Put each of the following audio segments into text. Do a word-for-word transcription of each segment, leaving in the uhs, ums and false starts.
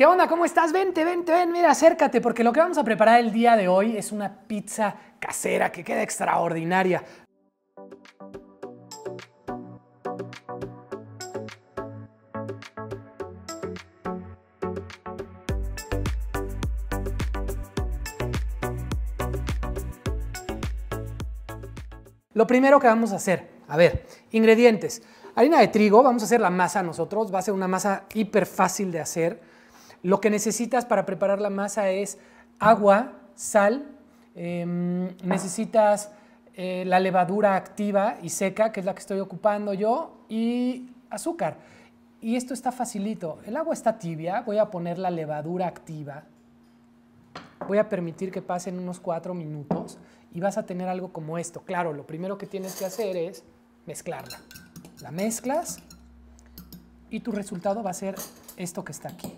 ¿Qué onda? ¿Cómo estás? Vente, vente, ven, mira, acércate, porque lo que vamos a preparar el día de hoy es una pizza casera que queda extraordinaria. Lo primero que vamos a hacer, a ver, ingredientes. Harina de trigo, vamos a hacer la masa nosotros, va a ser una masa hiper fácil de hacer. Lo que necesitas para preparar la masa es agua, sal, eh, necesitas eh, la levadura activa y seca, que es la que estoy ocupando yo, y azúcar. Y esto está facilito. El agua está tibia, voy a poner la levadura activa. Voy a permitir que pasen unos cuatro minutos y vas a tener algo como esto. Claro, lo primero que tienes que hacer es mezclarla. La mezclas y tu resultado va a ser esto que está aquí.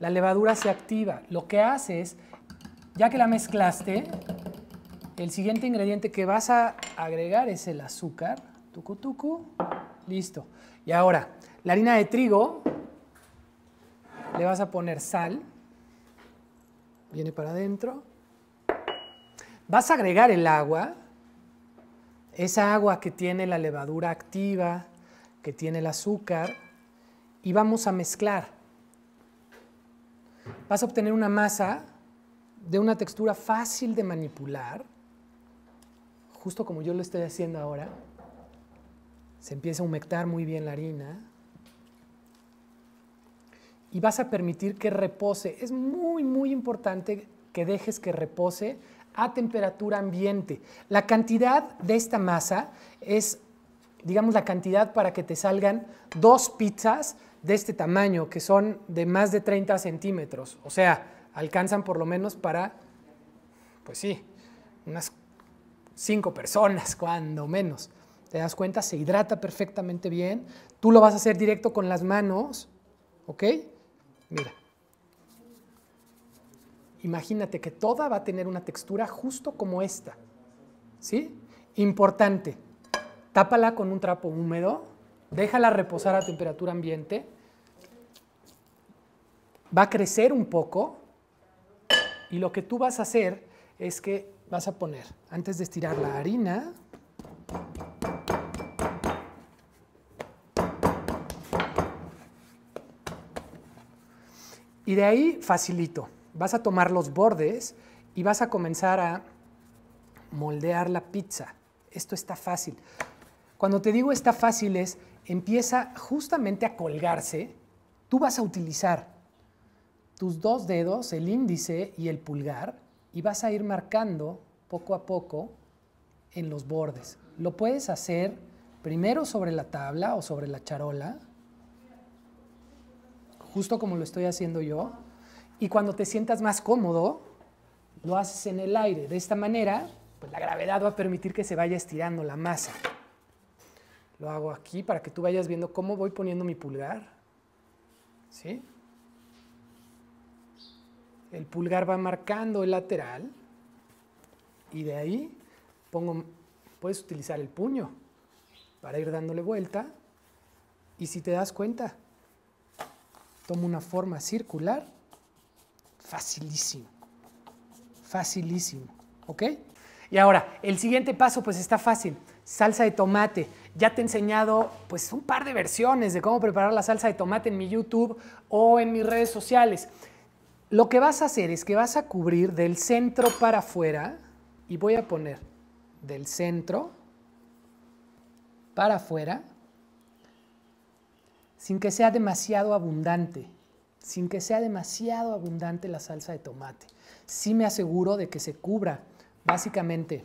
La levadura se activa. Lo que haces, ya que la mezclaste, el siguiente ingrediente que vas a agregar es el azúcar. Tucu, tucu. Listo. Y ahora, la harina de trigo, le vas a poner sal. Viene para adentro. Vas a agregar el agua. Esa agua que tiene la levadura activa, que tiene el azúcar. Y vamos a mezclar. Vas a obtener una masa de una textura fácil de manipular, justo como yo lo estoy haciendo ahora. Se empieza a humectar muy bien la harina y vas a permitir que repose. Es muy, muy importante que dejes que repose a temperatura ambiente. La cantidad de esta masa es, digamos, la cantidad para que te salgan dos pizzas de este tamaño, que son de más de treinta centímetros. O sea, alcanzan por lo menos para, pues sí, unas cinco personas, cuando menos. Te das cuenta, se hidrata perfectamente bien. Tú lo vas a hacer directo con las manos, ¿ok? Mira. Imagínate que toda va a tener una textura justo como esta, ¿sí? Importante, tápala con un trapo húmedo. Déjala reposar a temperatura ambiente. Va a crecer un poco. Y lo que tú vas a hacer es que vas a poner, antes de estirar la harina, y de ahí facilito. Vas a tomar los bordes y vas a comenzar a moldear la pizza. Esto está fácil. Cuando te digo está fácil es, empieza justamente a colgarse. Tú vas a utilizar tus dos dedos, el índice y el pulgar, y vas a ir marcando poco a poco en los bordes. Lo puedes hacer primero sobre la tabla o sobre la charola, justo como lo estoy haciendo yo, y cuando te sientas más cómodo, lo haces en el aire. De esta manera, pues la gravedad va a permitir que se vaya estirando la masa. Lo hago aquí para que tú vayas viendo cómo voy poniendo mi pulgar. ¿Sí? El pulgar va marcando el lateral y de ahí pongo, puedes utilizar el puño para ir dándole vuelta. Y si te das cuenta, tomo una forma circular. Facilísimo. Facilísimo. ¿Ok? Y ahora, el siguiente paso pues está fácil. Salsa de tomate. Ya te he enseñado pues un par de versiones de cómo preparar la salsa de tomate en mi YouTube o en mis redes sociales. Lo que vas a hacer es que vas a cubrir del centro para afuera y voy a poner del centro para afuera sin que sea demasiado abundante, sin que sea demasiado abundante la salsa de tomate. Sí me aseguro de que se cubra básicamente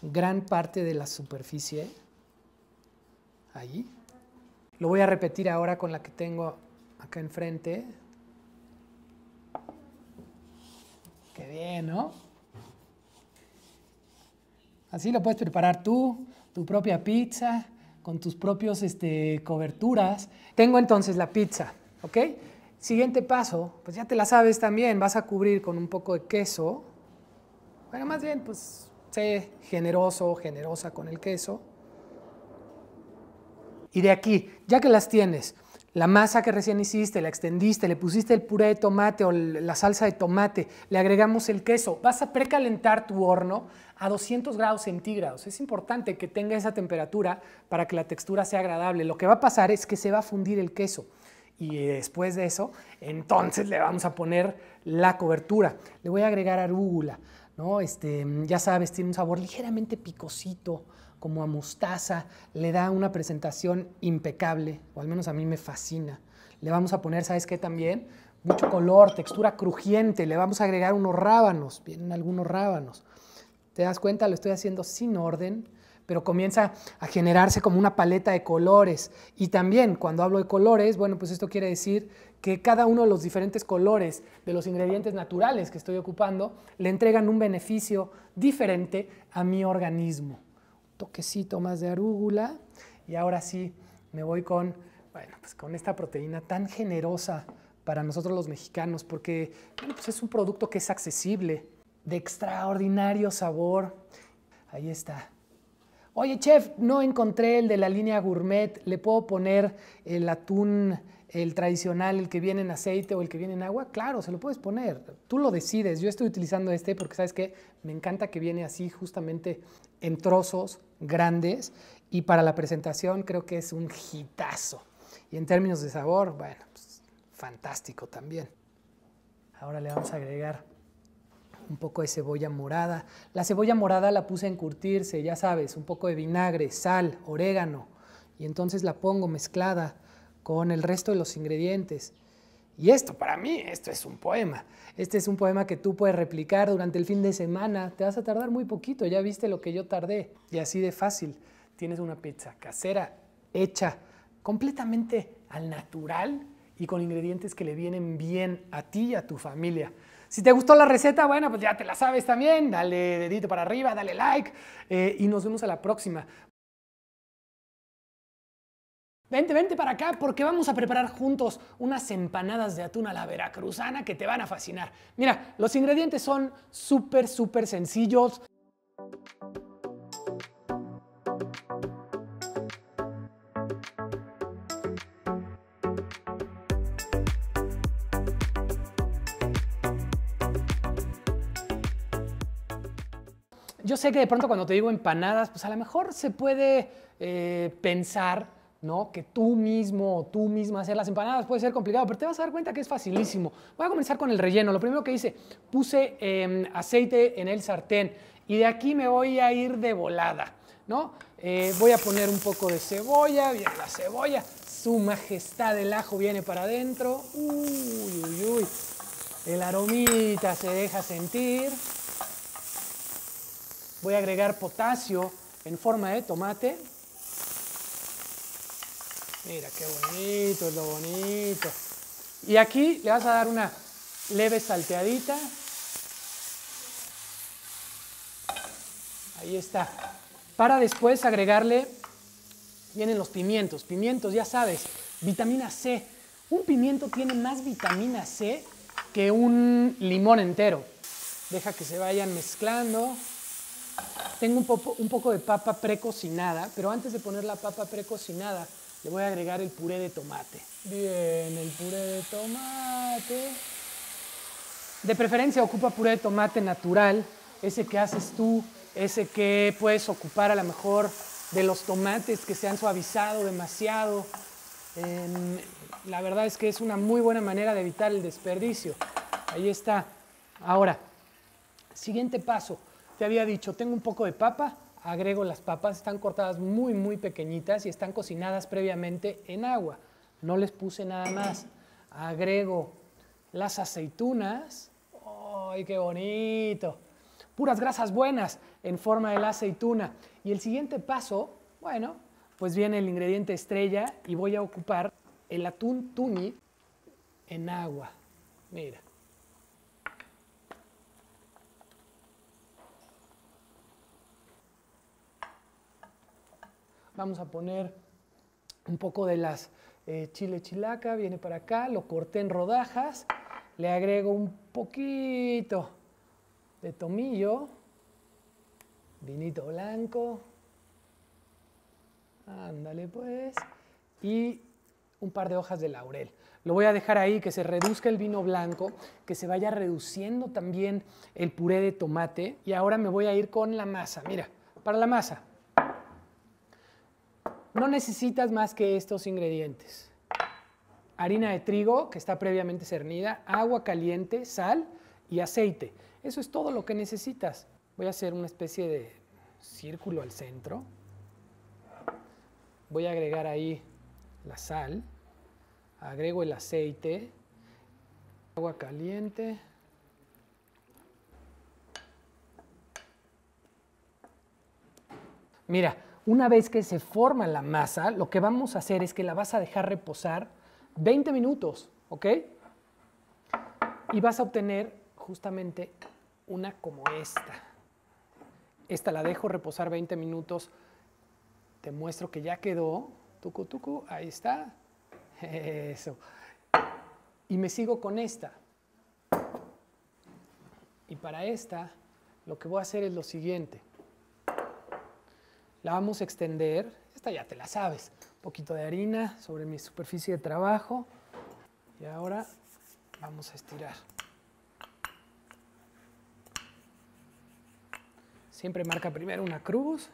gran parte de la superficie, ahí. Lo voy a repetir ahora con la que tengo acá enfrente. Qué bien, ¿no? Así lo puedes preparar tú, tu propia pizza, con tus propios este, coberturas. Tengo entonces la pizza, ¿ok? Siguiente paso, pues ya te la sabes también, vas a cubrir con un poco de queso. Bueno, más bien, pues... sé generoso, generosa con el queso. Y de aquí, ya que las tienes, La masa que recién hiciste, la extendiste, le pusiste el puré de tomate o la salsa de tomate, le agregamos el queso. Vas a precalentar tu horno a doscientos grados centígrados. Es importante que tenga esa temperatura para que la textura sea agradable. Lo que va a pasar es que se va a fundir el queso. Y después de eso, entonces le vamos a poner la cobertura. Le voy a agregar arúgula, ¿no? Este, ya sabes, tiene un sabor ligeramente picosito, como a mostaza. Le da una presentación impecable, o al menos a mí me fascina. Le vamos a poner, ¿sabes qué también? Mucho color, textura crujiente. Le vamos a agregar unos rábanos. Vienen algunos rábanos. ¿Te das cuenta? Lo estoy haciendo sin orden, pero comienza a generarse como una paleta de colores. Y también, cuando hablo de colores, bueno, pues esto quiere decir que cada uno de los diferentes colores de los ingredientes naturales que estoy ocupando le entregan un beneficio diferente a mi organismo. Un toquecito más de arúgula. Y ahora sí, me voy con, bueno, pues con esta proteína tan generosa para nosotros los mexicanos, porque bueno, pues es un producto que es accesible, de extraordinario sabor. Ahí está. Oye, chef, no encontré el de la línea gourmet. ¿Le puedo poner el atún, el tradicional, el que viene en aceite o el que viene en agua? Claro, se lo puedes poner. Tú lo decides. Yo estoy utilizando este porque, ¿sabes qué? Me encanta que viene así, justamente en trozos grandes. Y para la presentación creo que es un hitazo. Y en términos de sabor, bueno, pues, fantástico también. Ahora le vamos a agregar un poco de cebolla morada. La cebolla morada la puse a encurtirse, ya sabes, un poco de vinagre, sal, orégano. Y entonces la pongo mezclada con el resto de los ingredientes. Y esto, para mí, esto es un poema. Este es un poema que tú puedes replicar durante el fin de semana. Te vas a tardar muy poquito, ya viste lo que yo tardé. Y así de fácil, tienes una pizza casera, hecha, completamente al natural y con ingredientes que le vienen bien a ti y a tu familia. Si te gustó la receta, bueno, pues ya te la sabes también. Dale dedito para arriba, dale like eh, y nos vemos a la próxima. Vente, vente para acá porque vamos a preparar juntos unas empanadas de atún a la veracruzana que te van a fascinar. Mira, los ingredientes son súper, súper sencillos. Yo sé que de pronto cuando te digo empanadas, pues a lo mejor se puede eh, pensar, ¿no?, que tú mismo o tú misma hacer las empanadas puede ser complicado, pero te vas a dar cuenta que es facilísimo. Voy a comenzar con el relleno. Lo primero que hice, puse eh, aceite en el sartén y de aquí me voy a ir de volada, ¿no? Eh, voy a poner un poco de cebolla, viene la cebolla, su majestad el ajo viene para adentro. Uy, uy, uy. El aromita se deja sentir. Voy a agregar potasio en forma de tomate. Mira, qué bonito, es lo bonito. Y aquí le vas a dar una leve salteadita. Ahí está. Para después agregarle, vienen los pimientos. Pimientos, ya sabes, vitamina C. Un pimiento tiene más vitamina C que un limón entero. Deja que se vayan mezclando. Tengo un poco, un poco de papa precocinada, pero antes de poner la papa precocinada, le voy a agregar el puré de tomate. Bien, el puré de tomate. De preferencia ocupa puré de tomate natural, ese que haces tú, ese que puedes ocupar a lo mejor de los tomates que se han suavizado demasiado. Eh, la verdad es que es una muy buena manera de evitar el desperdicio. Ahí está. Ahora, siguiente paso. Te había dicho, tengo un poco de papa, agrego las papas, están cortadas muy, muy pequeñitas y están cocinadas previamente en agua. No les puse nada más. Agrego las aceitunas. ¡Ay, qué bonito! Puras grasas buenas en forma de la aceituna. Y el siguiente paso, bueno, pues viene el ingrediente estrella y voy a ocupar el atún Tuny en agua. Mira. Vamos a poner un poco de las eh, chile chilaca, viene para acá, lo corté en rodajas, le agrego un poquito de tomillo, vinito blanco, ándale pues, y un par de hojas de laurel. Lo voy a dejar ahí, que se reduzca el vino blanco, que se vaya reduciendo también el puré de tomate. Y ahora me voy a ir con la masa. Mira, para la masa no necesitas más que estos ingredientes. Harina de trigo, que está previamente cernida, agua caliente, sal y aceite. Eso es todo lo que necesitas. Voy a hacer una especie de círculo al centro. Voy a agregar ahí la sal, agrego el aceite, agua caliente. Mira, una vez que se forma la masa, lo que vamos a hacer es que la vas a dejar reposar veinte minutos, ¿ok? Y vas a obtener justamente una como esta. Esta la dejo reposar veinte minutos. Te muestro que ya quedó. Tucu, tucu, ahí está. Eso. Y me sigo con esta. Y para esta, lo que voy a hacer es lo siguiente. La vamos a extender. Esta ya te la sabes. Un poquito de harina sobre mi superficie de trabajo. Y ahora vamos a estirar. Siempre marca primero una cruz.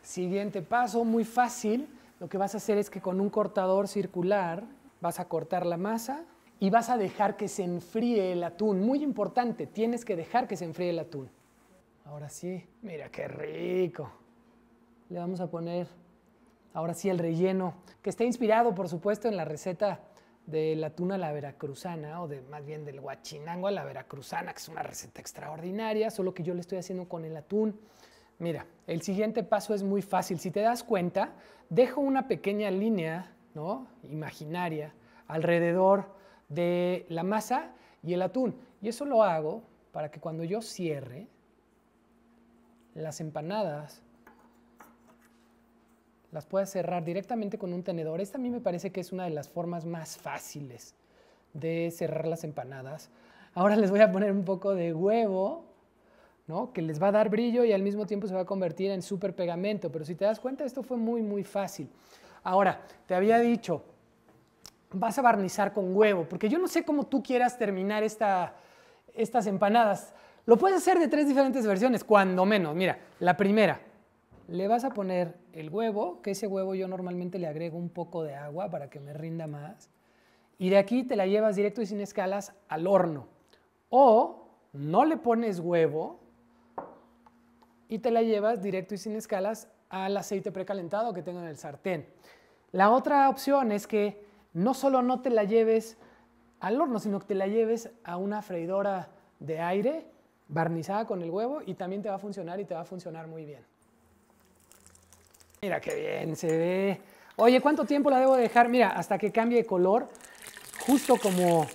Siguiente paso, muy fácil. Lo que vas a hacer es que con un cortador circular vas a cortar la masa y vas a dejar que se enfríe el atún. Muy importante, tienes que dejar que se enfríe el atún. Ahora sí, mira qué rico. Le vamos a poner... Ahora sí, el relleno, que está inspirado, por supuesto, en la receta de la tuna a la veracruzana, o de más bien del huachinango a la veracruzana, que es una receta extraordinaria, solo que yo le estoy haciendo con el atún. Mira, el siguiente paso es muy fácil. Si te das cuenta, dejo una pequeña línea, ¿no?, imaginaria alrededor de la masa y el atún. Y eso lo hago para que cuando yo cierre las empanadas... las puedes cerrar directamente con un tenedor. Esta a mí me parece que es una de las formas más fáciles de cerrar las empanadas. Ahora les voy a poner un poco de huevo, ¿no?, que les va a dar brillo y al mismo tiempo se va a convertir en súper pegamento. Pero si te das cuenta, esto fue muy, muy fácil. Ahora, te había dicho, vas a barnizar con huevo, porque yo no sé cómo tú quieras terminar esta, estas empanadas. Lo puedes hacer de tres diferentes versiones, cuando menos. Mira, la primera... le vas a poner el huevo, que ese huevo yo normalmente le agrego un poco de agua para que me rinda más. Y de aquí te la llevas directo y sin escalas al horno. O no le pones huevo y te la llevas directo y sin escalas al aceite precalentado que tengo en el sartén. La otra opción es que no solo no te la lleves al horno, sino que te la lleves a una freidora de aire barnizada con el huevo y también te va a funcionar y te va a funcionar muy bien. Mira qué bien se ve. Oye, ¿cuánto tiempo la debo dejar? Mira, hasta que cambie de color, justo como,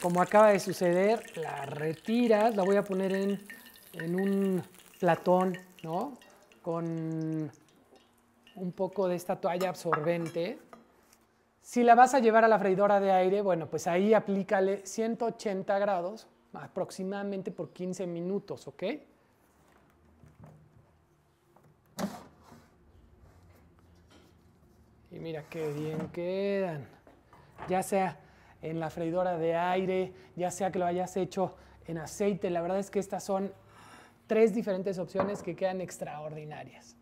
como acaba de suceder. La retiras, la voy a poner en, en un platón, ¿no?, con un poco de esta toalla absorbente. Si la vas a llevar a la freidora de aire, bueno, pues ahí aplícale ciento ochenta grados, aproximadamente por quince minutos, ¿ok? Y mira qué bien quedan, ya sea en la freidora de aire, ya sea que lo hayas hecho en aceite. La verdad es que estas son tres diferentes opciones que quedan extraordinarias.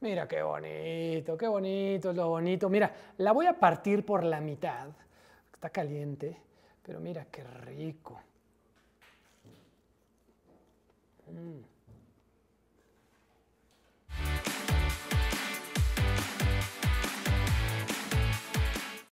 Mira qué bonito, qué bonito es lo bonito. Mira, la voy a partir por la mitad, está caliente, pero mira qué rico.